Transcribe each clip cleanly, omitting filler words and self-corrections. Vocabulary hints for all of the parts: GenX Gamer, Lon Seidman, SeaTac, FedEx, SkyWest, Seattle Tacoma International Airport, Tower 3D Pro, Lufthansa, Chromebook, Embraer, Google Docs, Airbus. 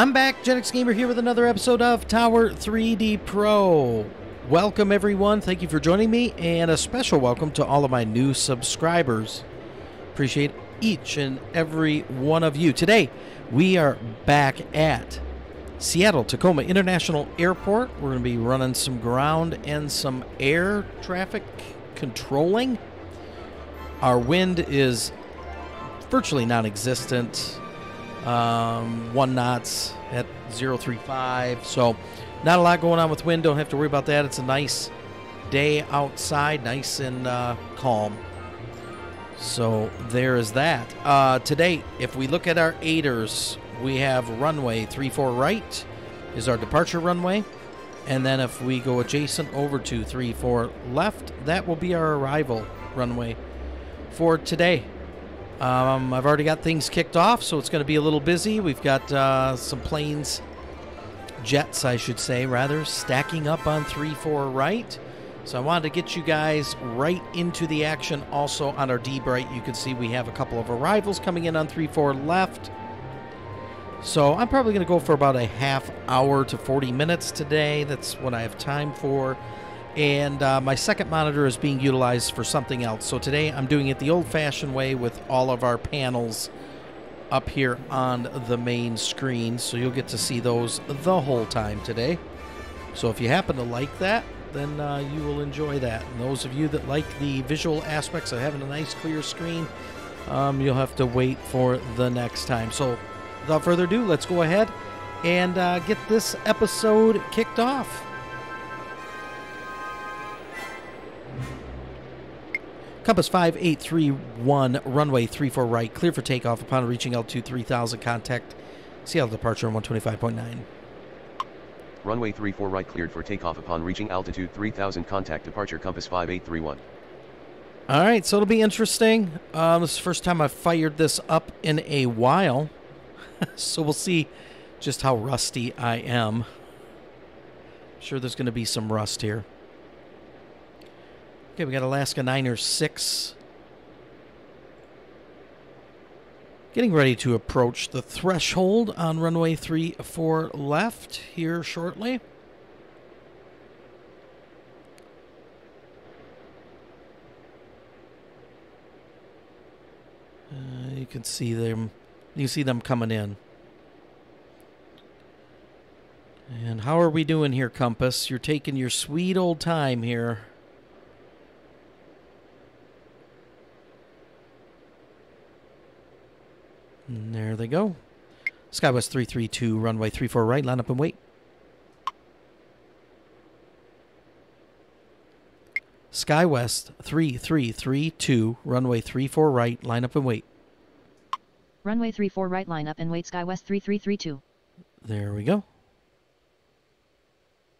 I'm back, GenX Gamer here with another episode of Tower 3D Pro. Welcome everyone, thank you for joining me, and a special welcome to all of my new subscribers. Appreciate each and every one of you. Today, we are back at Seattle Tacoma International Airport. We're going to be running some ground and some air traffic controlling. Our wind is virtually non-existent. 1 knots at 0.35, so not a lot going on with wind. Don't have to worry about that. It's a nice day outside, nice and calm, so there is that. Today, if we look at our aiders, we have runway 34 right is our departure runway, and then if we go adjacent over to 34 left, that will be our arrival runway for today. I've already got things kicked off, so it's going to be a little busy. We've got some planes, jets I should say, rather, stacking up on 3-4 right. So I wanted to get you guys right into the action. Also on our debright, you can see we have a couple of arrivals coming in on 3-4 left. So I'm probably going to go for about a half hour to 40 minutes today. That's what I have time for. And my second monitor is being utilized for something else. So today I'm doing it the old-fashioned way with all of our panels up here on the main screen. So you'll get to see those the whole time today. So if you happen to like that, then you will enjoy that. And those of you that like the visual aspects of having a nice clear screen, you'll have to wait for the next time. So without further ado, let's go ahead and get this episode kicked off. Compass 5831, runway 34 right, clear for takeoff. Upon reaching altitude 3000, contact Seattle departure 125.9. Runway 34 right, cleared for takeoff. Upon reaching altitude 3000, contact departure compass 5831. All right, so it'll be interesting. This is the first time I've fired this up in a while, so we'll see just how rusty I am. I'm sure there's going to be some rust here. Okay, we got Alaska Niner 6 getting ready to approach the threshold on runway 34 left here shortly. You can see them. You see them coming in. And how are we doing here, Compass? You're taking your sweet old time here. And there they go. SkyWest 332, runway 34 right, line up and wait. SkyWest 3332, runway 34 right, line up and wait. Runway 34 right, line up and wait, SkyWest 3332. There we go.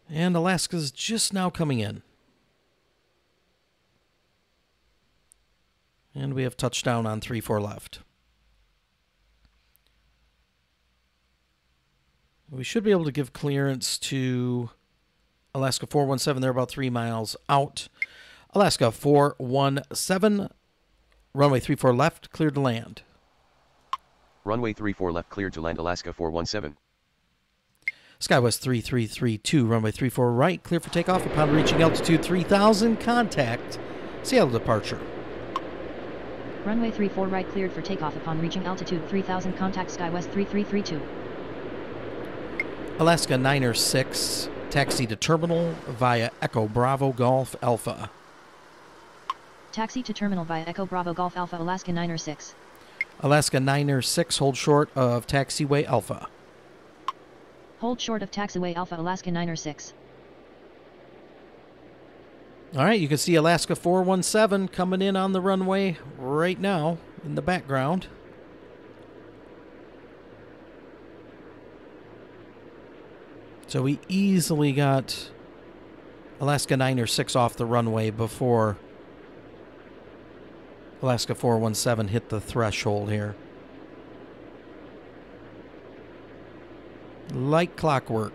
And Alaska's just now coming in. And we have touchdown on 34 left. We should be able to give clearance to Alaska 417. They're about 3 miles out. Alaska 417, runway 34 left, cleared to land. Runway 34 left, cleared to land, Alaska 417. SkyWest 3332, runway 34 right, clear for takeoff. Upon reaching altitude 3000, contact Seattle departure. Runway 34 right, cleared for takeoff. Upon reaching altitude 3000, contact SkyWest 3332. Alaska Niner 6, taxi to terminal via Echo Bravo Golf Alpha. Taxi to terminal via Echo Bravo Golf Alpha, Alaska Niner 6. Alaska Niner 6, hold short of taxiway Alpha. Hold short of taxiway Alpha, Alaska Niner 6. All right, you can see Alaska 417 coming in on the runway right now in the background. So we easily got Alaska Niner 6 off the runway before Alaska 417 hit the threshold here. Like clockwork.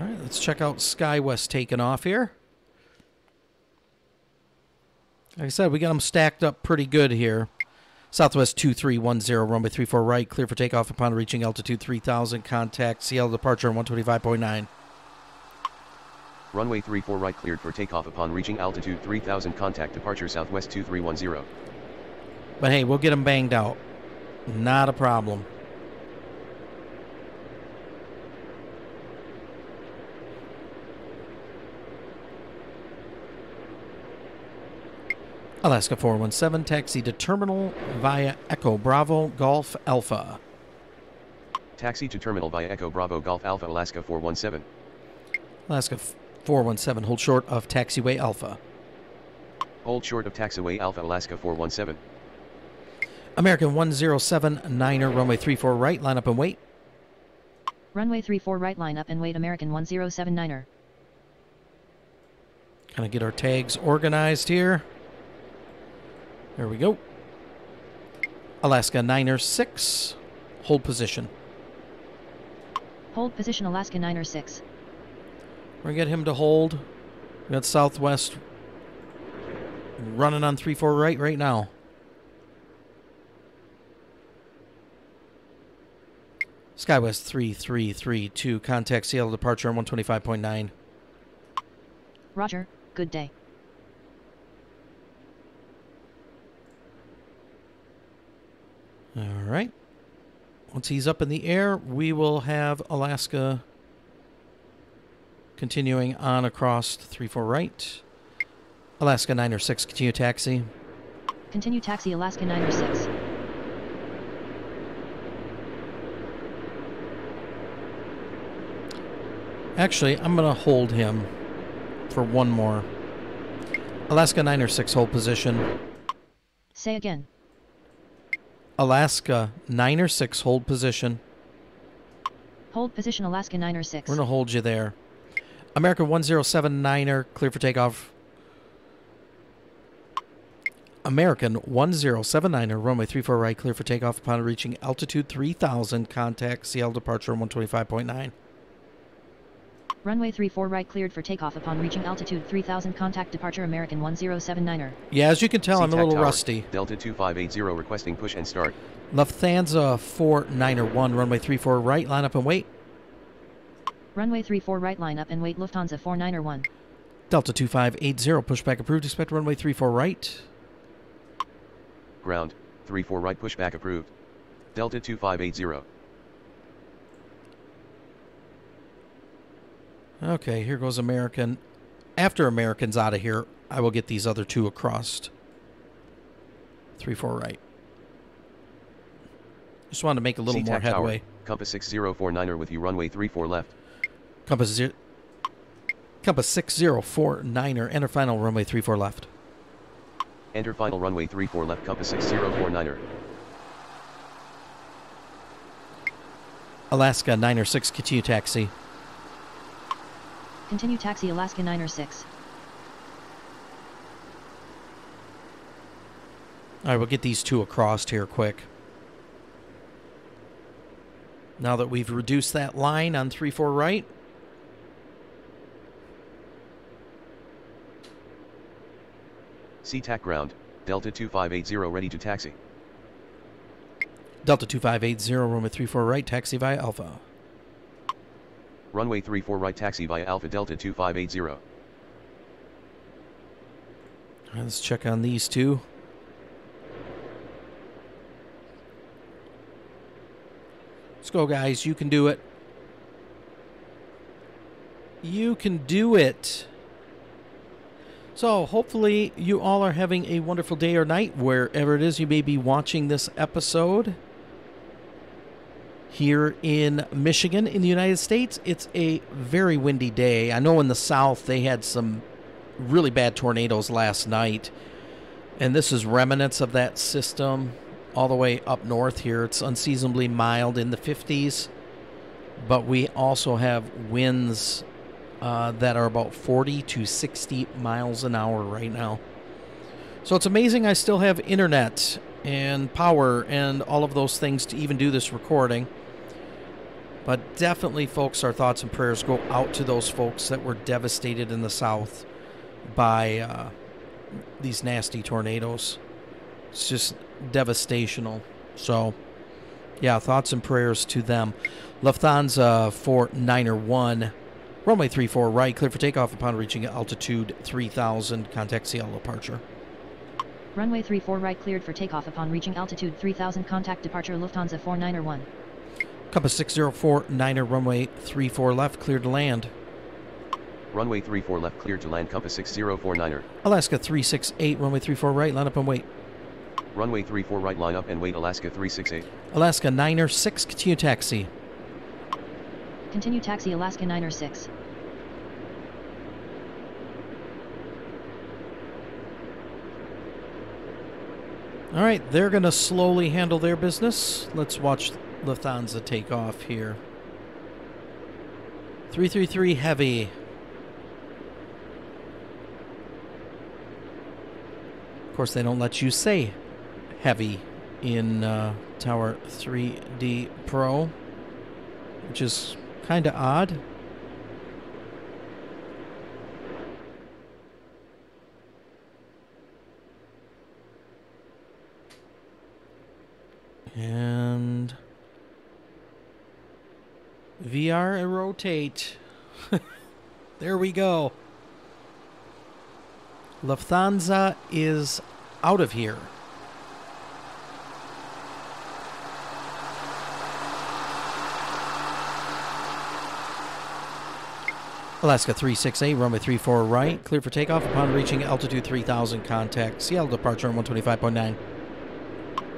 All right, let's check out SkyWest taking off here. Like I said, we got them stacked up pretty good here. Southwest 2310, runway 34 right, clear for takeoff upon reaching altitude 3,000, contact Seattle departure on 125.9. Runway 34 right cleared for takeoff upon reaching altitude 3,000, contact departure Southwest 2310. But hey, we'll get them banged out. Not a problem. Alaska 417, taxi to terminal via Echo Bravo Golf Alpha. Taxi to terminal via Echo Bravo Golf Alpha, Alaska 417. Alaska 417, hold short of taxiway Alpha. Hold short of taxiway Alpha, Alaska 417. American 1079er, runway 34 right, line up and wait. Runway 34 right, line up and wait, American 1079er. Kind of get our tags organized here. There we go. Alaska Niner 6, hold position. Hold position, Alaska Niner 6. We're going to get him to hold. We got Southwest running on 34 right now. SkyWest 3332, contact Seattle departure on 125.9. Roger, good day. All right. Once he's up in the air, we will have Alaska continuing on across 34 right. Alaska Niner 6, continue taxi. Continue taxi, Alaska Niner 6. Actually, I'm going to hold him for one more. Alaska Niner 6, hold position. Say again. Alaska Niner 6, hold position. Hold position, Alaska Niner 6. We're going to hold you there. American 1079er, clear for takeoff. American 1079er, runway 34 right, clear for takeoff upon reaching altitude 3,000, contact Seattle departure 125.9. Runway 34 right cleared for takeoff upon reaching altitude 3,000, contact departure American 1079er. Yeah, as you can tell, I'm a little rusty. Delta 2580 requesting push and start. Lufthansa 491, runway 34 right, line up and wait. Runway 34 right, line up and wait, Lufthansa 491. Delta 2580, pushback approved, expect runway 34 right. Ground, 34 right, pushback approved. Delta 2580. Okay, here goes American. After American's out of here, I will get these other two across. 34 right. Just wanted to make a little more headway. Tower. Compass 6049er with you, runway 34 left. Compass 6049er, enter final runway 34 left. Enter final runway 34 left, Compass 6049er. Alaska Niner 6, continue taxi. Continue taxi, Alaska Niner 6. All right, we'll get these two across here quick. Now that we've reduced that line on 34 right. SeaTac ground, Delta 2580 ready to taxi. Delta 2580, room at 34 right, taxi via Alpha. Runway 34 right, taxi via Alpha, Delta 2580. All right, let's check on these two. Let's go, guys. You can do it. You can do it. So hopefully you all are having a wonderful day or night, wherever it is you may be watching this episode. Here in Michigan, in the United States, it's a very windy day. I know in the south they had some really bad tornadoes last night, and this is remnants of that system all the way up north here. It's unseasonably mild in the 50s, but we also have winds that are about 40 to 60 miles an hour right now. So it's amazing I still have internet and power and all of those things to even do this recording. But definitely, folks, our thoughts and prayers go out to those folks that were devastated in the south by these nasty tornadoes. It's just devastational. So, yeah, thoughts and prayers to them. Lufthansa 49er1, runway 34 right, clear for takeoff upon reaching altitude 3,000. Contact Seattle departure. Runway 34 right, cleared for takeoff upon reaching altitude 3,000. Contact departure Lufthansa 49er1. Compass 6049er, runway 34 left, cleared to land. Runway 34 left, cleared to land, Compass 6049er. Alaska 368, runway 34 right, line up and wait. Runway 34 right, line up and wait, Alaska 368. Alaska 9er 6, continue taxi. Continue taxi, Alaska 9er 6. All right, they're going to slowly handle their business. Let's watch Lufthansa take off here. 333 heavy. Of course, they don't let you say heavy in Tower 3D Pro, which is kind of odd. And VR and rotate. There we go. Lufthansa is out of here. Alaska 368, runway 34 right, clear for takeoff upon reaching altitude 3,000. Contact Seattle departure on 125.9.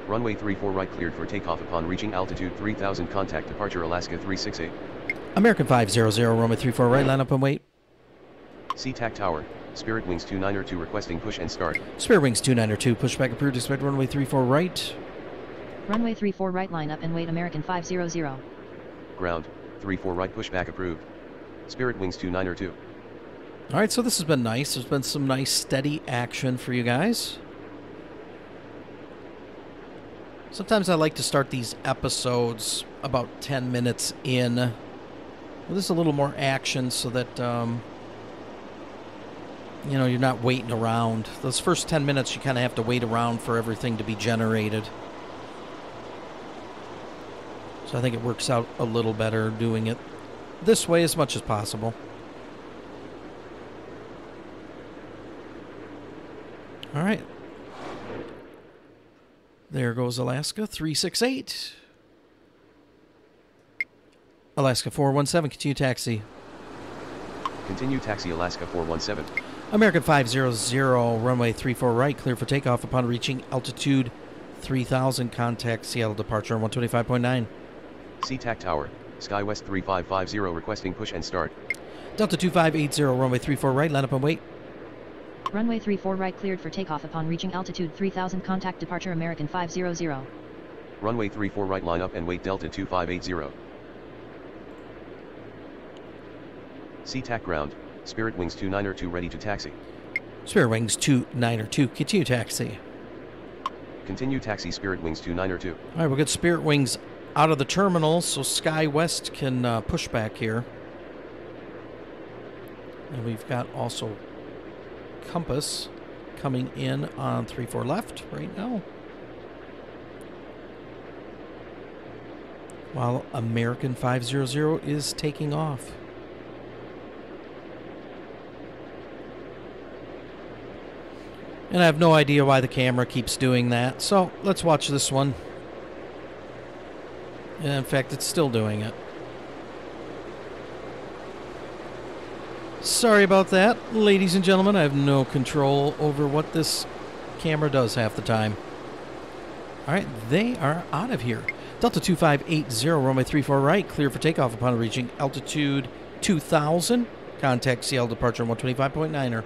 Runway 34 right, cleared for takeoff upon reaching altitude 3,000. Contact departure Alaska 368. American 500, runway 34 right, line up and wait. SeaTac Tower, Spirit Wings 29er2 requesting push and start. Spirit Wings 29er2, pushback approved, expect runway 34 right. Runway 34 right, line up and wait, American 500. Ground, 34 right, pushback approved. Spirit Wings 29er2. All right, so this has been nice. There's been some nice steady action for you guys. Sometimes I like to start these episodes about 10 minutes in. Well, there's a little more action so that, you know, you're not waiting around. Those first 10 minutes, you kind of have to wait around for everything to be generated. So I think it works out a little better doing it this way as much as possible. All right. There goes Alaska 368. Alaska 417, continue taxi. Continue taxi, Alaska 417. American 500, runway 34 right, clear for takeoff upon reaching altitude 3,000. Contact Seattle departure on 125.9. SeaTac Tower, SkyWest 3550 requesting push and start. Delta 2580, runway 34 right, line up and wait. Runway 34 right, cleared for takeoff upon reaching altitude 3,000. Contact departure American 500. Runway 34 right, line up and wait, Delta 2580. SeaTac ground, Spirit Wings 29er2 ready to taxi. Spirit Wings 29er2, continue taxi. Continue taxi, Spirit Wings 29er2. All right, we'll get Spirit Wings out of the terminal so SkyWest can push back here. And we've got also Compass coming in on 34 left right now, while American 500 is taking off. And I have no idea why the camera keeps doing that, so let's watch this one. And in fact, it's still doing it. Sorry about that, ladies and gentlemen. I have no control over what this camera does half the time. All right, they are out of here. Delta 2580, runway 34 right, clear for takeoff upon reaching altitude 2,000. Contact Seattle departure 125.9er.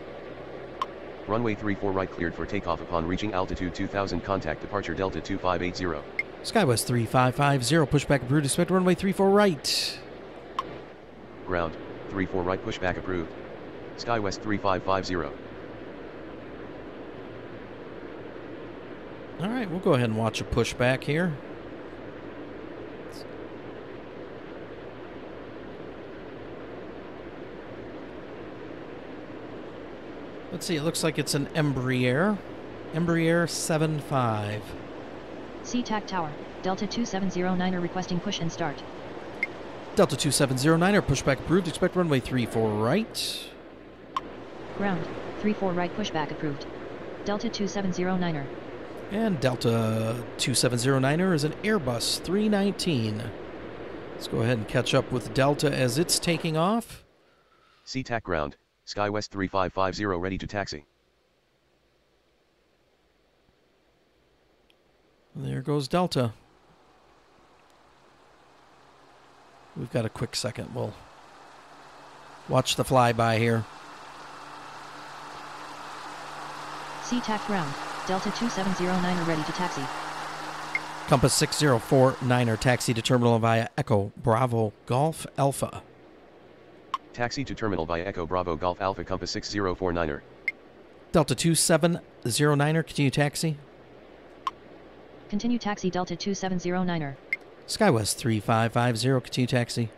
Runway 34 right, cleared for takeoff upon reaching altitude 2,000. Contact departure Delta 2580. SkyWest 3550, pushback approved, expect runway 34 right. Ground, 34 right, pushback approved. SkyWest 3550. All right, we'll go ahead and watch a pushback here. Let's see, it looks like it's an Embraer 75. SeaTac Tower, Delta 2709er requesting push and start. Delta 2709er, pushback approved. Expect runway 34 right. Ground, 34 right, pushback approved. Delta 2709er. And Delta 2709er is an Airbus 319. Let's go ahead and catch up with Delta as it's taking off. SeaTac ground, SkyWest 3550 ready to taxi. There goes Delta. We've got a quick second. We'll watch the flyby here. SeaTac ground, Delta 2709er ready to taxi. Compass 6049er, taxi to terminal via Echo Bravo Golf Alpha. Taxi to terminal via Echo Bravo Golf Alpha, Compass 6049er. Delta 2709er, continue taxi. Continue taxi, Delta 2709er. SkyWest 3550, continue taxi.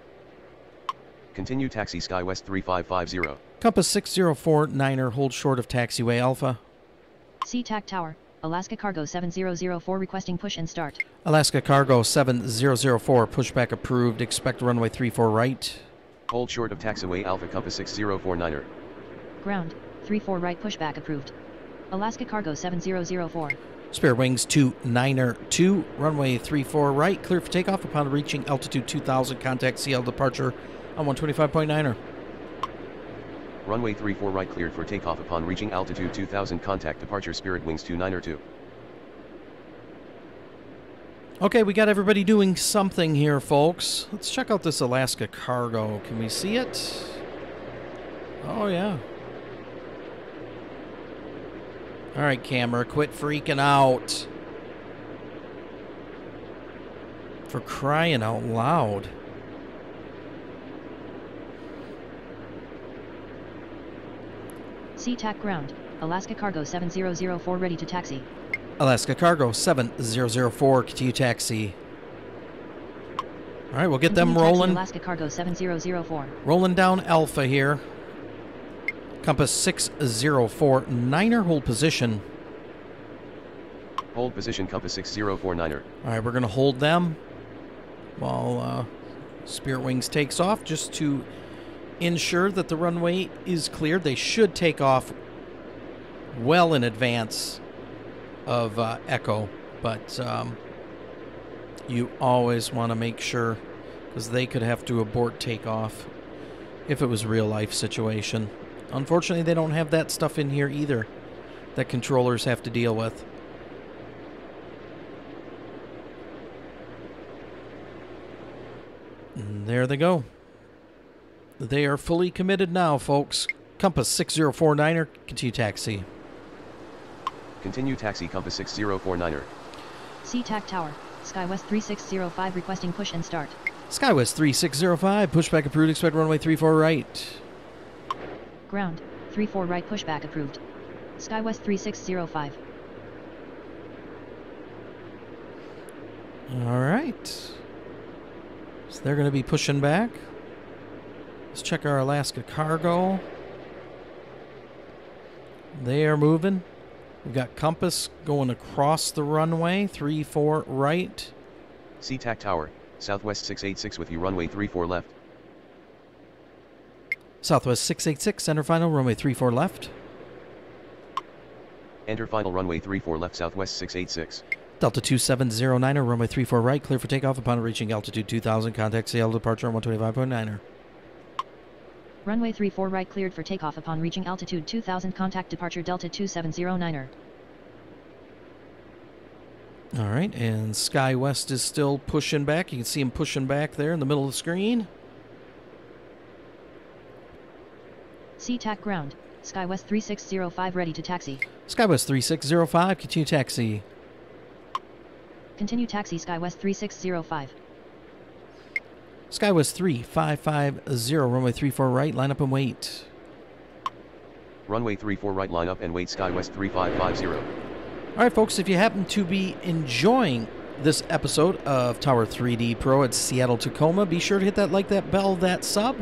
Continue taxi, SkyWest 3550. Compass 6049er, hold short of taxiway Alpha. SeaTac Tower, Alaska Cargo 7004 requesting push and start. Alaska Cargo 7004, pushback approved. Expect runway 34 right. Hold short of taxiway Alpha, Compass 6049er. Ground, 34 right, pushback approved. Alaska Cargo 7004. Spirit Wings 292, runway 34 right, clear for takeoff upon reaching altitude 2000. Contact CL departure on 125.9er. Runway 34 right cleared for takeoff upon reaching altitude 2000. Contact departure Spirit Wings 292. Okay, we got everybody doing something here, folks. Let's check out this Alaska Cargo. Can we see it? Oh, yeah. All right, camera, quit freaking out. For crying out loud. SeaTac ground, Alaska Cargo 7004 ready to taxi. Alaska Cargo 7004, continue taxi. All right, we'll get continue them rolling. Alaska Cargo 7004. Rolling down Alpha here. Compass 6049er, hold position. Hold position, Compass 6049er. All right, we're going to hold them while Spirit Wings takes off just to ensure that the runway is cleared. They should take off well in advance of Echo, but you always want to make sure, because they could have to abort takeoff if it was a real life situation. Unfortunately, they don't have that stuff in here either that controllers have to deal with. And there they go. They are fully committed now, folks. Compass 6049er, continue taxi. Continue taxi, Compass 6049er. SeaTac Tower, SkyWest 3605 requesting push and start. SkyWest 3605, pushback approved, expect runway 34 right. Ground, 34 right, pushback approved. SkyWest 3605. All right. So they're going to be pushing back. Let's check our Alaska Cargo. They are moving. We've got Compass going across the runway, 34 right. SeaTac Tower, Southwest 686 with you, runway 34 left. Southwest 686, enter final, runway 34 left. Enter final, runway 34 left, Southwest 686. Delta 2709er, runway 34 right, clear for takeoff upon reaching altitude 2000. Contact CL departure on 125.9er. Runway 34 right cleared for takeoff upon reaching altitude 2000. Contact departure Delta 2709er. All right, and SkyWest is still pushing back. You can see him pushing back there in the middle of the screen. SeaTac ground, SkyWest 3605 ready to taxi. SkyWest 3605, continue taxi. Continue taxi, SkyWest 3605. SkyWest 3550, runway 34 right, line up and wait. Runway 34 right, line up and wait, SkyWest 3550. All right, folks, if you happen to be enjoying this episode of Tower 3D Pro at Seattle Tacoma, be sure to hit that like, that bell, that sub,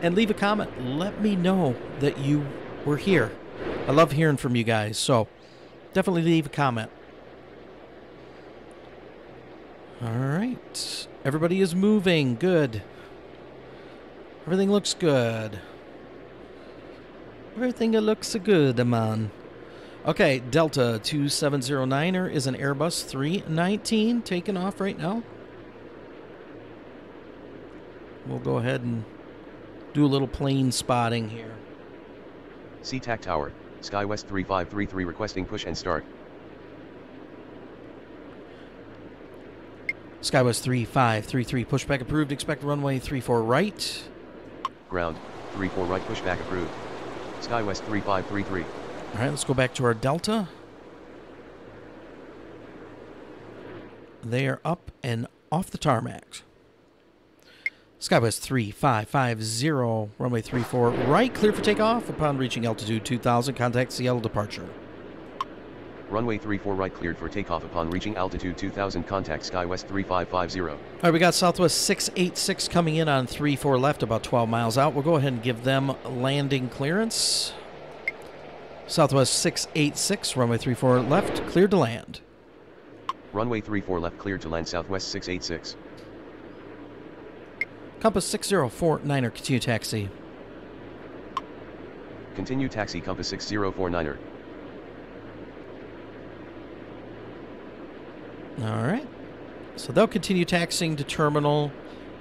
and leave a comment. Let me know that you were here. I love hearing from you guys, so definitely leave a comment. Alright. Everybody is moving. Good. Everything looks good. Everything looks good, man. Okay, Delta 2709er is an Airbus 319 taking off right now. We'll go ahead and do a little plane spotting here. SeaTac Tower, SkyWest 3533 requesting push and start. SkyWest 3533 pushback approved. Expect runway 34 right. Ground 34 right pushback approved. SkyWest 3533. All right, let's go back to our Delta. They are up and off the tarmac. SkyWest 3550, runway 34 right, clear for takeoff. Upon reaching altitude 2,000, contact Seattle departure. Runway 34 right cleared for takeoff. Upon reaching altitude 2,000, contact SkyWest 3550. All right, we got Southwest 686 coming in on 34 left, about 12 miles out. We'll go ahead and give them landing clearance. Southwest 686, runway 34 left, cleared to land. Runway 34 left, cleared to land, Southwest 686. Compass 6049er, continue taxi. Continue taxi, Compass 6049er. All right. So they'll continue taxiing to terminal.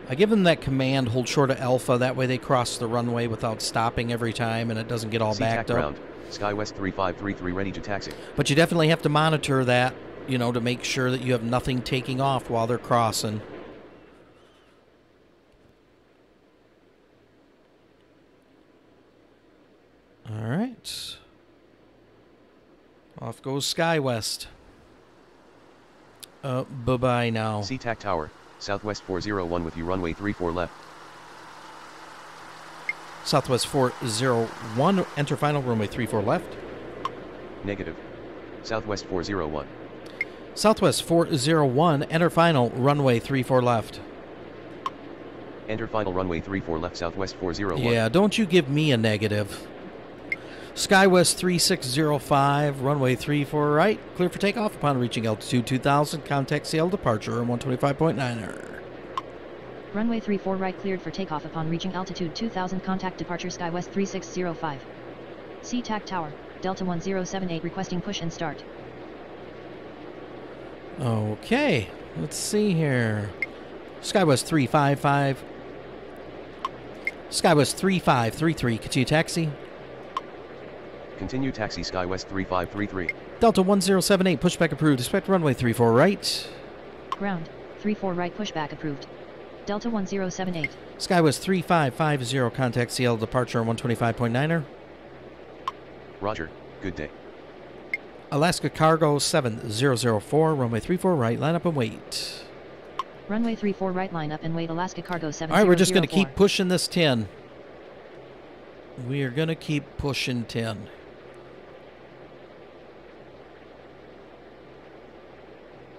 I give them that command, hold short of Alpha. That way they cross the runway without stopping every time and it doesn't get all backed up. SkyWest 3533 ready to taxi. But you definitely have to monitor that, you know, to make sure that you have nothing taking off while they're crossing. All right. Off goes SkyWest. Bye-bye now. SeaTac Tower, Southwest 401 with you, runway 34 left. Southwest 401, enter final, runway 34 left. Negative. Southwest 401. Southwest 401, enter final, runway 34 left. Enter final, runway 34 left, Southwest 401. Yeah, don't you give me a negative. SkyWest 3605, runway 34 right, clear for takeoff. Upon reaching altitude 2,000, contact Seattle departure, 125.9er. Runway 34 right cleared for takeoff. Upon reaching altitude 2,000, contact departure SkyWest 3605. SeaTac Tower, Delta 1078 requesting push and start. Okay, let's see here. SkyWest 355. SkyWest 3533, continue taxi. Continue taxi, SkyWest 3533. Delta 1078, pushback approved. Expect runway 34 right. Ground 34 right, pushback approved. Delta 1078. SkyWest 3550, contact Seattle departure 125.9er. Roger. Good day. Alaska Cargo 7004, runway 34 right, line up and wait. Runway 34 right, line up and wait. Alaska Cargo 7004. All right, we're just going to keep pushing this 10. We are going to keep pushing 10.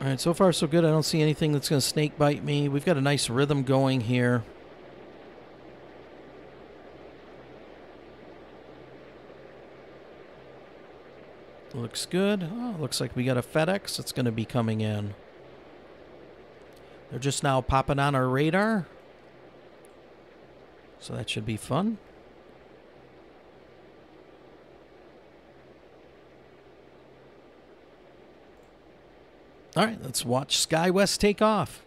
All right, so far so good. I don't see anything that's going to snake bite me. We've got a nice rhythm going here. Looks good. Oh, looks like we got a FedEx that's going to be coming in. They're just now popping on our radar. So that should be fun. All right, let's watch SkyWest take off.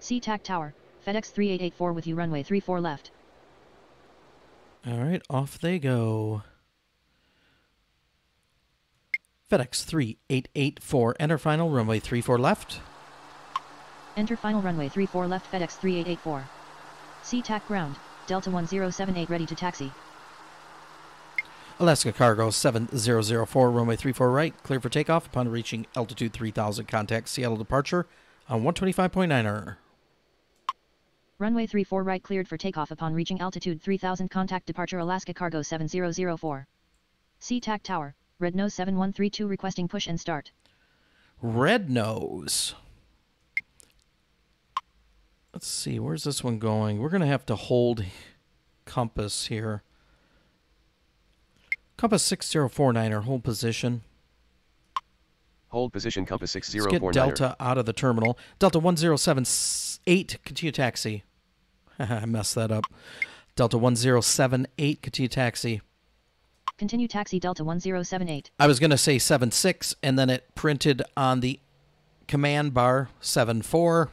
SeaTac Tower, FedEx 3884 with you, runway 34 left. All right, off they go. FedEx 3884, enter final, runway 34 left. Enter final, runway 34 left, FedEx 3884. SeaTac ground. Delta 1078 ready to taxi. Alaska Cargo 7004, runway 34 right, clear for takeoff. Upon reaching altitude 3,000, contact Seattle departure on 125.9er. Runway 34 right cleared for takeoff. Upon reaching altitude 3,000, contact departure Alaska Cargo 7004. SeaTac Tower, Red Nose 7132 requesting push and start. Red Nose. Let's see, where's this one going? We're going to have to hold compass here. Compass 6049er, hold position. Hold position, Compass 6049er. Let's get Delta out of the terminal. Delta 1078, continue taxi. I messed that up. Delta 1078, continue taxi. Continue taxi, Delta 1078. I was going to say 76, and then it printed on the command bar 74.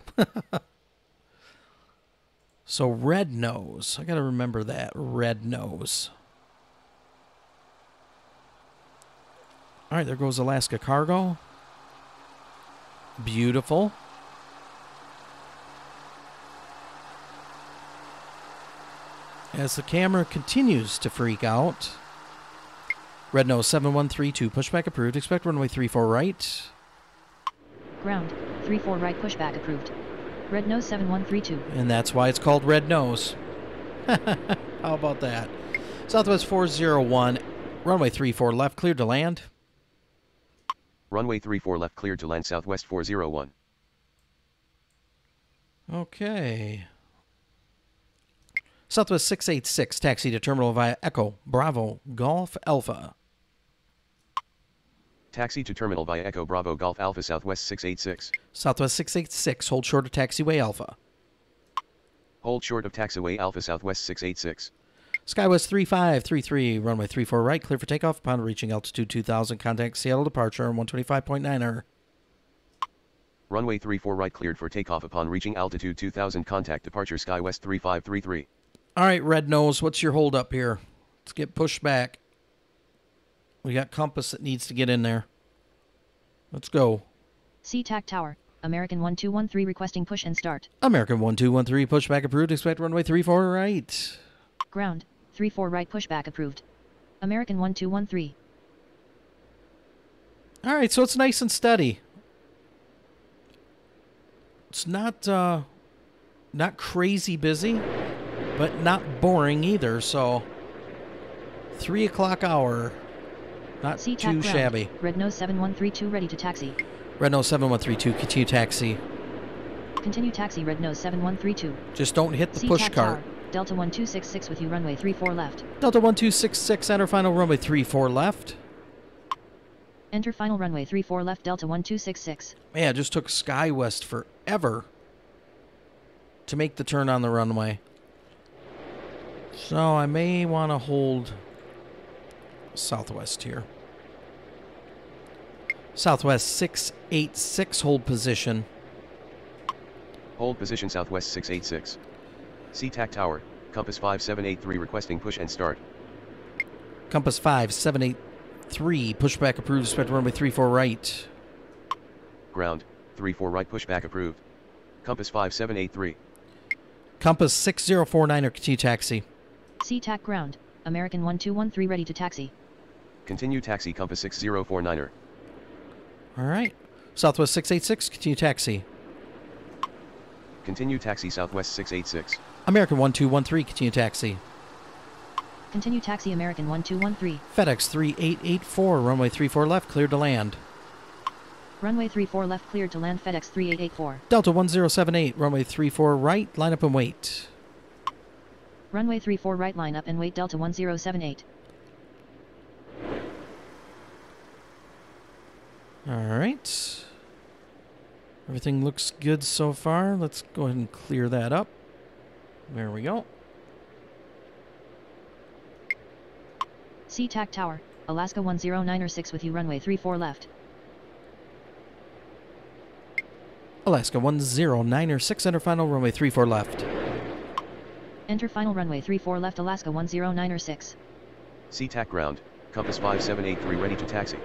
So Red Nose. I got to remember that. Red Nose. All right, there goes Alaska Cargo. Beautiful. As the camera continues to freak out. Red Nose 7132, pushback approved. Expect runway 34 right. Ground, 34 right, pushback approved. Red Nose 7132. And that's why it's called Red Nose. How about that? Southwest 401, runway 34 left, cleared to land. Runway 34 left, cleared to land, Southwest 401. Okay. Southwest 686, taxi to terminal via Echo Bravo Golf Alpha. Taxi to terminal via Echo Bravo Golf Alpha, Southwest 686. Southwest 686, hold short of taxiway Alpha. Hold short of taxiway Alpha, Southwest 686. SkyWest 3533, runway 34 right, clear for takeoff. Upon reaching altitude 2,000, contact Seattle departure on 125.9R. Runway 34 right, cleared for takeoff. Upon reaching altitude 2,000, contact departure SkyWest 3533. All right, Red Nose, what's your hold up here? Let's get pushed back. We got Compass that needs to get in there. Let's go. SeaTac Tower, American 1213 requesting push and start. American 1213, pushback approved. Expect runway 34 right. Ground, 34 right, pushback approved. American 1213. All right, so it's nice and steady. It's not crazy busy, but not boring either, so 3 o'clock hour, not too ground. Shabby. Red Nose 7132 ready to taxi. Red Nose 7132, continue taxi. Continue taxi, Red Nose 7132. Just don't hit the push cart. Delta 1266 with you, runway 34 left. Delta 1266, enter final runway 34 left. Enter final runway 34 left, Delta 1266. Yeah, it just took SkyWest forever to make the turn on the runway. So I may want to hold Southwest here. Southwest 686, hold position. Hold position, Southwest 686. SeaTac Tower, Compass 5783 requesting push and start. Compass 5783, pushback approved. Expect runway 34 right. Ground, 34 right, pushback approved. Compass 5783. Compass 6049 or continue taxi. SeaTac ground, American 1213 ready to taxi. Continue taxi, Compass 6049er. All right. Southwest 686, continue taxi. Continue taxi, Southwest 686. American 1213, continue taxi. Continue taxi, American 1213. FedEx 3884, runway 34 left, cleared to land. Runway 34 left, cleared to land, FedEx 3884. Delta 1078, runway 34 right, line up and wait. Runway 34 right, line up and wait, Delta 1078. All right. Everything looks good so far. Let's go ahead and clear that up. There we go. SeaTac Tower, Alaska 1096 with you, runway 34 left. Alaska 1096, enter final runway 34 left. Enter final runway 34 left, Alaska 1096. SeaTac ground, Compass 5783 ready to taxi.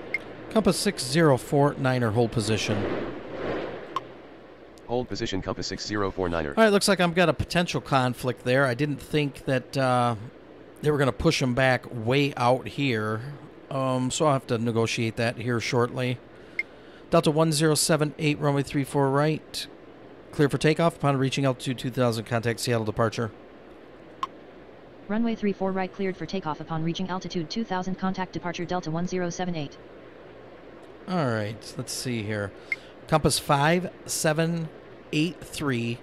Compass 6049er, hold position. Hold position, Compass 6049er. All right, looks like I've got a potential conflict there. I didn't think that they were going to push them back way out here. So I'll have to negotiate that here shortly. Delta 1078, runway 34 right. Clear for takeoff. Upon reaching altitude 2,000, contact Seattle departure. Runway 34 right, cleared for takeoff. Upon reaching altitude 2,000, contact departure Delta 1078. All right, let's see here. Compass 5783,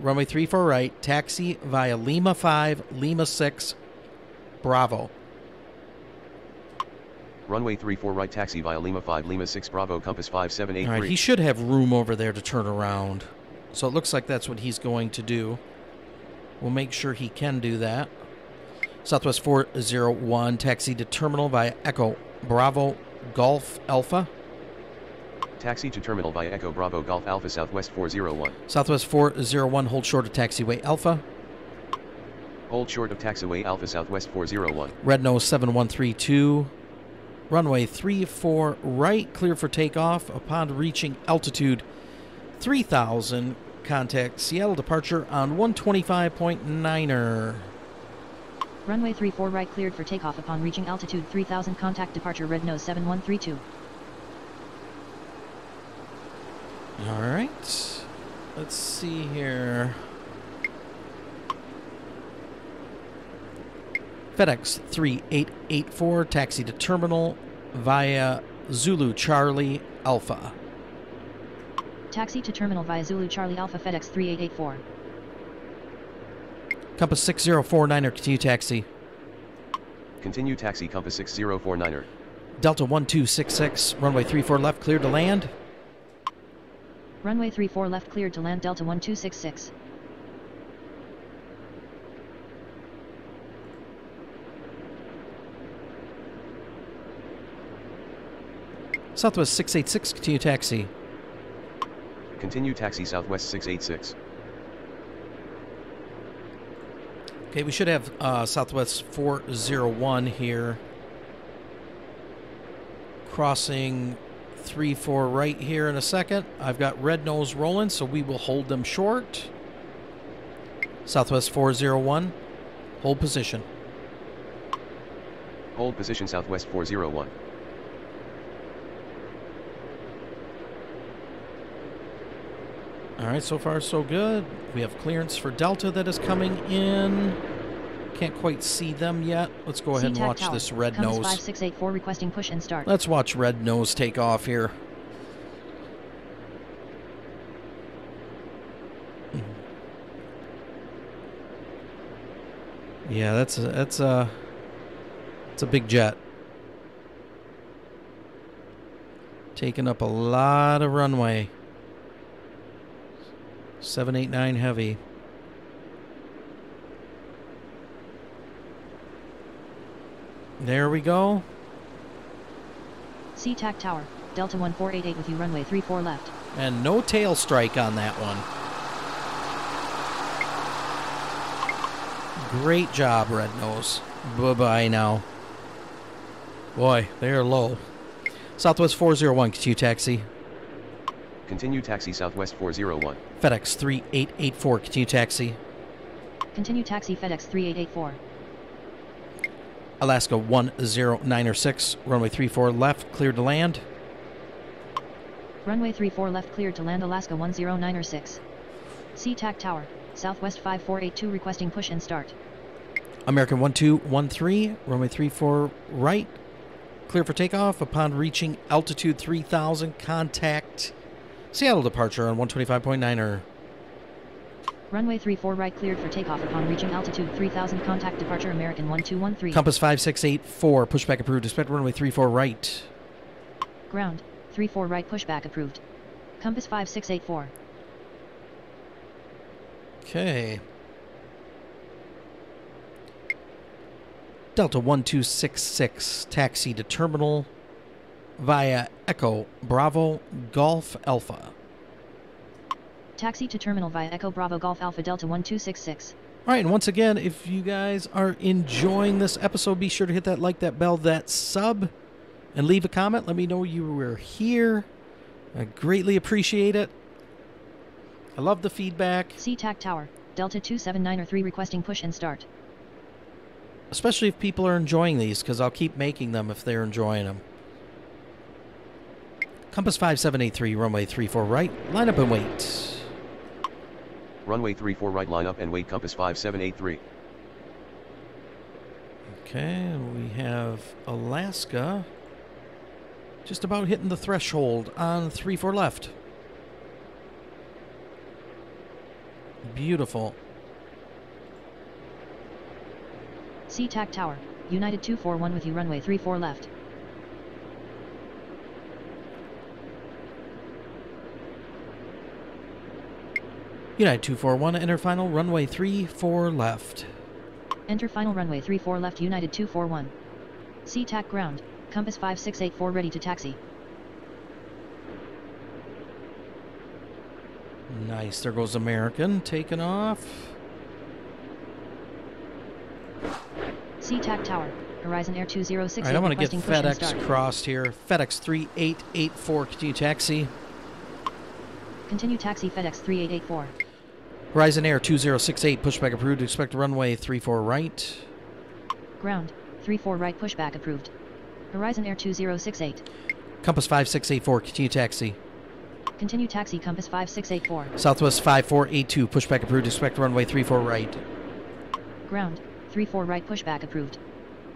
runway 34 right, taxi via Lima 5, Lima 6, Bravo. Runway 34 right taxi via Lima 5 Lima 6 Bravo Compass 5783. All right, he should have room over there to turn around. So it looks like that's what he's going to do. We'll make sure he can do that. Southwest 401 taxi to terminal via Echo Bravo Golf Alpha. Taxi to terminal via Echo Bravo Golf Alpha Southwest 401. Southwest 401 hold short of taxiway Alpha. Hold short of taxiway Alpha Southwest 401. Red nose 7132. Runway 34 right, clear for takeoff. Upon reaching altitude 3,000, contact Seattle departure on 125.9er. Runway 34 right cleared for takeoff upon reaching altitude 3,000, contact departure red nose 7132. Alright, let's see here. FedEx 3884, taxi to terminal via Zulu Charlie Alpha. Taxi to terminal via Zulu Charlie Alpha, FedEx 3884. Compass 6049er, continue taxi. Continue taxi, Compass 6049er. Delta 1266, runway 34 left, cleared to land. Runway 34 left, cleared to land, Delta 1266. Southwest 686, continue taxi. Continue taxi, Southwest 686. Okay, we should have Southwest 401 here. Crossing 34 right here in a second. I've got red nose rolling, so we will hold them short. Southwest 401, hold position. Hold position, Southwest 401. All right, so far so good. We have clearance for Delta that is coming in. Can't quite see them yet. Let's go ahead and watch Tower. This red Compass nose. 5684 requesting push and start. Let's watch red nose take off here. Yeah, that's a big jet. Taking up a lot of runway. 789 heavy. There we go. SeaTac Tower, Delta 1488 with you, runway 34 left. And no tail strike on that one. Great job, Red Nose. Bye-bye now. Boy, they are low. Southwest 401, continue taxi. Continue taxi, Southwest 401. FedEx 3884, continue taxi. Continue taxi, FedEx 3884. Alaska 1096, runway 34 left, cleared to land. Runway 34 left, cleared to land, Alaska 1096. SeaTac Tower, Southwest 5482, requesting push and start. American 1213, runway 34 right, clear for takeoff. Upon reaching altitude 3,000, contact Seattle departure on 125.9er. Runway 34 right cleared for takeoff upon reaching altitude 3,000, contact departure American 1213. Compass 5684, pushback approved, expect runway 34 right. Ground, 34 right, pushback approved. Compass 5684. Okay. Delta 1266, taxi to terminal via Echo Bravo Golf Alpha. Taxi to terminal via Echo Bravo Golf Alpha, Delta 1266. All right, and once again, if you guys are enjoying this episode, be sure to hit that like, that bell, that sub, and leave a comment. Let me know you were here. I greatly appreciate it. I love the feedback. SeaTac Tower, Delta 279 or 3, requesting push and start. Especially if people are enjoying these, because I'll keep making them if they're enjoying them. Compass 5783, runway 34 right, line up and wait. Runway 34 right, line up and wait, Compass 5783. Okay, we have Alaska just about hitting the threshold on 34 left. Beautiful. SeaTac Tower, United 241 with you, runway 34 left. United 241, enter final runway 34 left. Enter final runway 34 left, United 241. SeaTac ground, compass 5684 ready to taxi. Nice, there goes American, taking off. SeaTac tower, Horizon Air 206. Alright, I want to get FedEx crossed here. FedEx 3884, continue taxi. Continue taxi, FedEx 3884. Horizon Air 2068, pushback approved. Expect runway 34 right. Ground, 34 right, pushback approved. Horizon Air 2068. Compass 5684, continue taxi. Continue taxi, compass 5684. Southwest 5482, pushback approved. Expect runway 34 right. Ground, 34 right, pushback approved.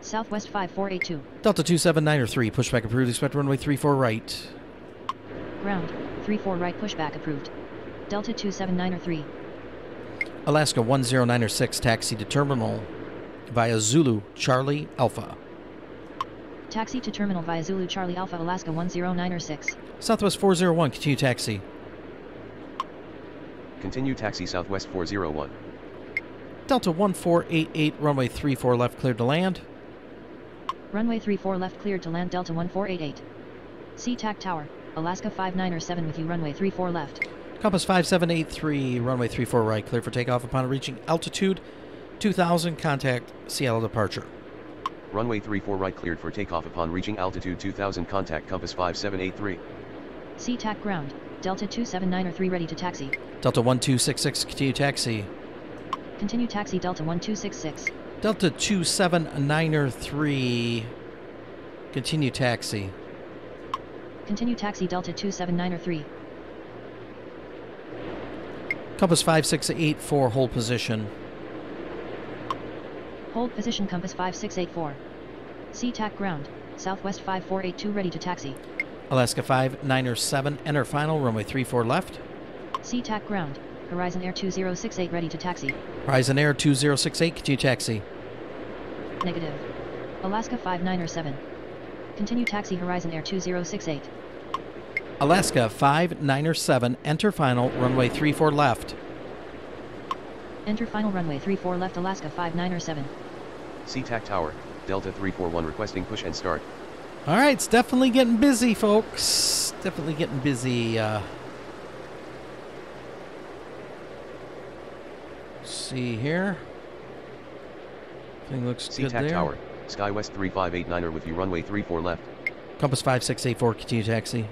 Southwest 5482. Delta 279 or 3, pushback approved. Expect runway 34 right. Ground, 34 right, pushback approved. Delta 279 or 3. Alaska 109 or 6, taxi to terminal via Zulu Charlie Alpha. Taxi to terminal via Zulu Charlie Alpha, Alaska 109 or 6. Southwest 401, continue taxi. Continue taxi, Southwest 401. Delta 1488, runway 34 left, cleared to land. Runway 34 left, cleared to land, Delta 1488. SeaTac tower, Alaska 59 or 7 with you, runway 34 left. Compass 5783, runway 34 right, clear for takeoff upon reaching altitude 2000, contact Seattle departure. Runway 34 right cleared for takeoff upon reaching altitude 2000, contact compass 5783. SeaTac ground, Delta 279 or 3 ready to taxi. Delta 1266, continue taxi. Continue taxi, Delta 1266. Delta 279 or 3, continue taxi. Continue taxi, Delta 279 or 3. Compass 5684, hold position. Hold position, compass 5684. SeaTac ground, Southwest 5482, ready to taxi. Alaska 59 or 7, enter final, runway 34 left. SeaTac ground, Horizon Air 2068, ready to taxi. Horizon Air 2068, continue taxi. Negative. Alaska 59 or 7. Continue taxi, Horizon Air 2068. Alaska 59 or 7, enter final, runway 34 left. Enter final, runway 34 left, Alaska 59 or 7. SeaTac tower, Delta 341 requesting push and start. All right, it's definitely getting busy, folks. Definitely getting busy. See here. Thing looks good there. SeaTac tower, SkyWest 3589 with you, runway 34 left. Compass 5684, continue taxi.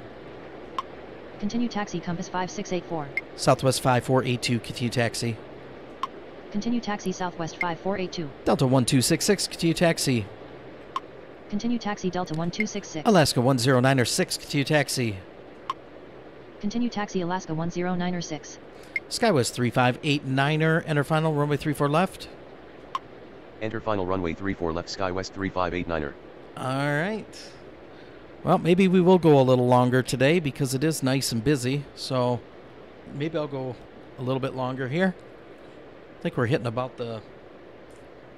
Continue taxi, compass 5684. Southwest 5482, continue taxi. Continue taxi, Southwest 5482. Delta 1266, continue taxi. Continue taxi, Delta 1266. Alaska 109 or 6, continue taxi. Continue taxi, Alaska 109 or 6. SkyWest 3589er, enter final, runway 34 left. Enter final, runway 34 left, SkyWest 3589er. All right. Well, maybe we will go a little longer today because it is nice and busy. So maybe I'll go a little bit longer here. I think we're hitting about the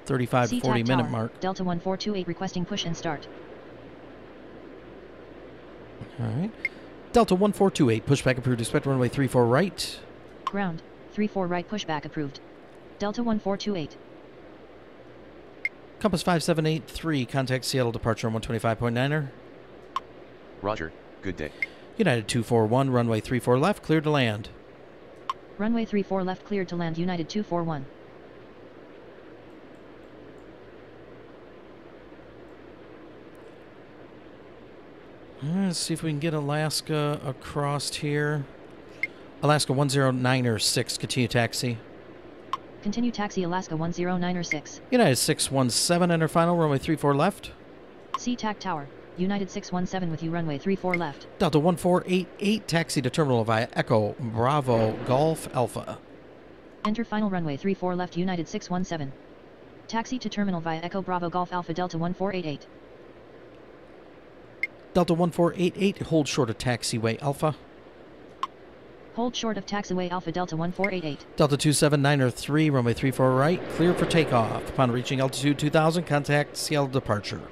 35 to 40 minute mark. Delta 1428 requesting push and start. All right. Delta 1428, pushback approved. Expect runway 34 right. Ground, 34 right, pushback approved. Delta 1428. Compass 5783, contact Seattle departure on 125.9er. Roger, good day. United 241, runway 34 left, clear to land. Runway 34 left, cleared to land, United 241. Let's see if we can get Alaska across here. Alaska 109 or 6, continue taxi. Continue taxi, Alaska 109 or 6. United 617, enter final, runway 34 left. SeaTac tower, United 617 with you, runway 34 left. Delta 1488, taxi to terminal via Echo Bravo Golf Alpha. Enter final, runway 34 left, United 617. Taxi to terminal via Echo Bravo Golf Alpha, Delta 1488. Delta 1488, hold short of taxiway Alpha. Hold short of taxiway Alpha, Delta 1488. Delta 279 or 3, runway 34 right, clear for takeoff. Upon reaching altitude 2000, contact Seattle departure.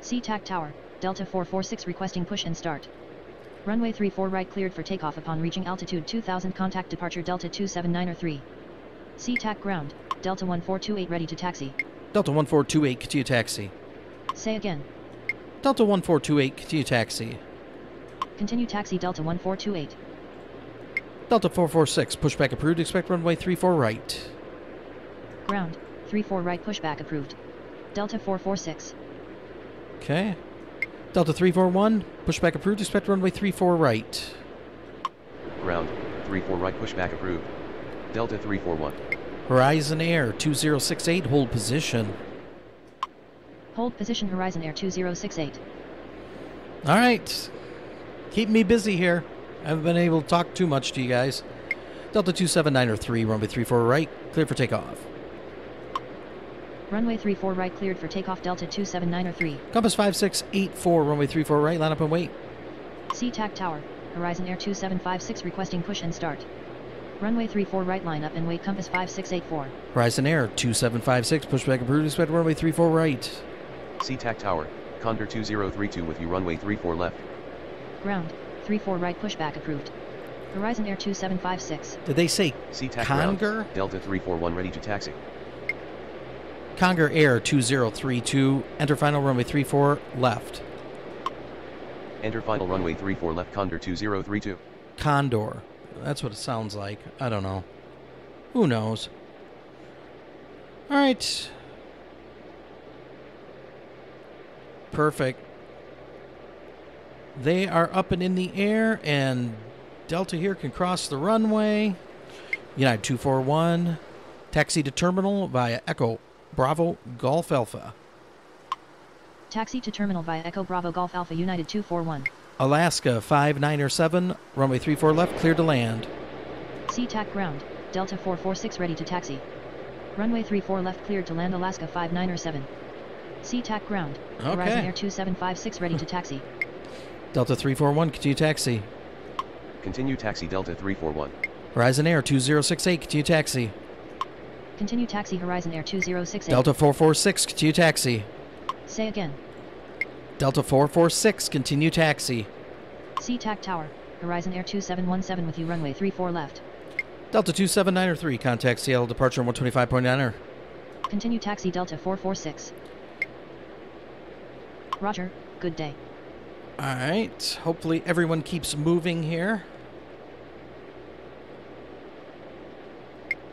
SeaTac tower, Delta 446 requesting push and start. Runway 34 right cleared for takeoff upon reaching altitude 2000. Contact departure Delta 279 or 3. SeaTac ground, Delta 1428 ready to taxi. Delta 1428, continue taxi. Say again. Delta 1428, continue taxi. Continue taxi Delta 1428. Delta 446, pushback approved, expect runway 34 right. Ground, 34 right pushback approved. Delta 446. Okay. Delta 341, pushback approved, expect runway 34 right. Ground, 34 right pushback approved. Delta 341. Horizon Air 2068, hold position. Hold position Horizon Air 2068. All right. Keep me busy here. I haven't been able to talk too much to you guys. Delta 279 or 3, runway 34 right, clear for takeoff. Runway 34 right cleared for takeoff Delta 279 or 3. Compass 5684, runway 34 right, line up and wait. SeaTac Tower, Horizon Air 2756 requesting push and start. Runway 34 right line up and wait compass 5684. Horizon Air 2756, pushback approved, expect runway 34 right. SeaTac Tower, Condor 2032 with you runway 34 left. Ground, 34 right pushback approved. Horizon Air 2756. Did they say SeaTac Conger? Delta 341 ready to taxi. Conger Air 2032, enter final runway 34 left. Enter final runway 34 left, Condor 2032. Condor. That's what it sounds like. I don't know. Who knows? Alright. Perfect. They are up and in the air, and Delta here can cross the runway. United 241, taxi to terminal via Echo Bravo Golf Alpha. Taxi to terminal via Echo Bravo Golf Alpha, United 241. Alaska 59 or 7, runway 34 left, clear to land. SeaTac ground, Delta 446 ready to taxi. Runway 34 left cleared to land Alaska 59 or 7. SeaTac ground, okay. Horizon Air 2756 ready to taxi. Delta 341, continue taxi. Continue taxi Delta 341. Horizon Air 2068, continue taxi. Continue taxi Horizon Air 2068. Delta 446, continue taxi. Say again. Delta 446, continue taxi. SeaTac Tower, Horizon Air 2717 with you runway 34 left. Delta 279 or 3, contact Seattle departure 125.9er. Continue taxi Delta 446. Roger, good day. Alright, hopefully everyone keeps moving here.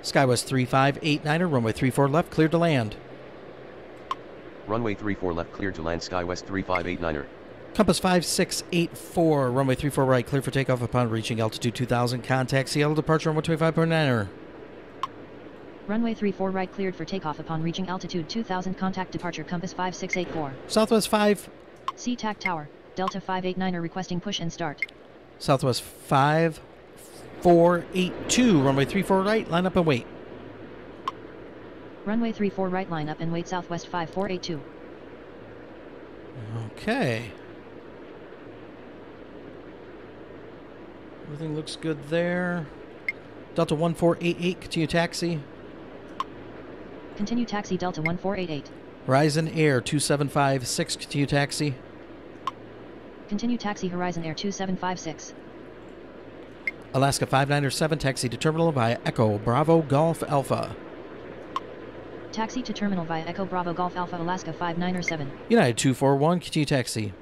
SkyWest 3589er, runway 34 left, clear to land. Runway 34 left, clear to land, SkyWest 3589er. Compass 5684, runway 34 right, clear for takeoff upon reaching altitude 2000. Contact Seattle departure on 125.9er. Runway 34 right, cleared for takeoff upon reaching altitude 2000. Contact departure, compass 5684. Southwest 5. SeaTac Tower, Delta 589er requesting push and start. Southwest 5. 482, runway 34 right, line up and wait. Runway 34 right, line up and wait, Southwest 5482. Okay. Everything looks good there. Delta 1488, continue taxi. Continue taxi, Delta 1488. Horizon Air 2756, continue taxi. Continue taxi, Horizon Air 2756. Alaska 59 or 7, taxi to terminal via Echo Bravo Golf Alpha. Taxi to terminal via Echo Bravo Golf Alpha, Alaska 59 or 7. United 241, continue taxi.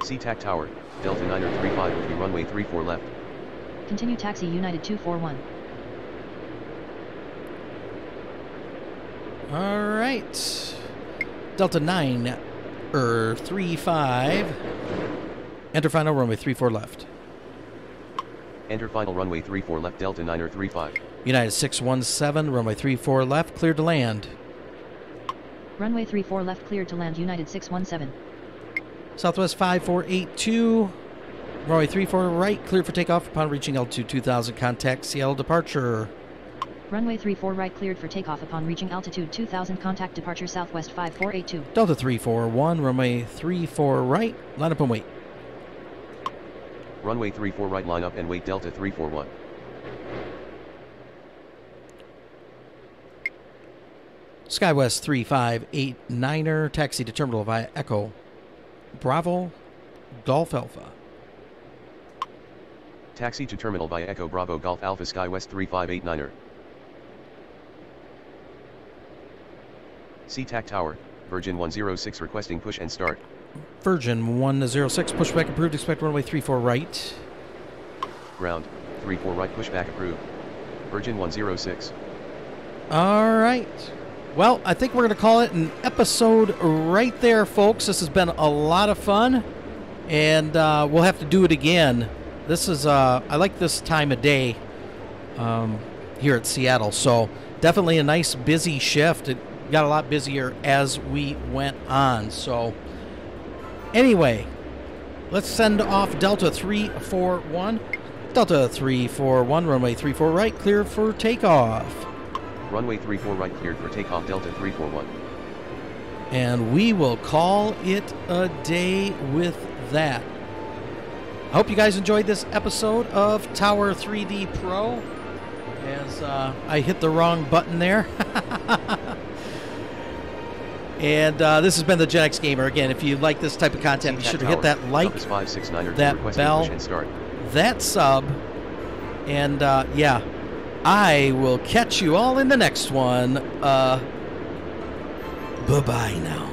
SeaTac Tower, Delta 9 or 35 with you runway 34 left. Continue taxi United 241. All right, Delta 9 or 35. Enter final runway 34 left. Enter final runway 34 left, Delta 9 or 35. United 617, runway 34 left, clear to land. Runway 34 left, clear to land, United 617. Southwest 5482, runway 34 right, clear for takeoff upon reaching altitude 2000. Contact Seattle departure. Runway 34 right, cleared for takeoff upon reaching altitude 2000. Contact departure Southwest 5482. Delta 341, runway 34 right, line up and wait. Runway 34 right, line up and wait, Delta 341. SkyWest 3589er, taxi to terminal via Echo Bravo Golf Alpha. Taxi to terminal via Echo Bravo Golf Alpha Sky West 3589er. SeaTac Tower, Virgin 106 requesting push and start. Virgin 106, pushback approved, expect runway 34 right. Ground, 34 right, pushback approved. Virgin 106. All right. Well, I think we're going to call it an episode right there, folks. This has been a lot of fun, and we'll have to do it again. This is, I like this time of day here at Seattle, so definitely a nice busy shift. It got a lot busier as we went on. So anyway, let's send off Delta 341. Delta 341, runway 34 right, cleared for takeoff. Runway 34 right, cleared for takeoff, Delta 341. And we will call it a day with that. I hope you guys enjoyed this episode of Tower 3D Pro. As I hit the wrong button there. And this has been the GenX Gamer. Again, if you like this type of content, be sure to hit that like, that bell, that sub, and yeah, I will catch you all in the next one. Bye-bye now.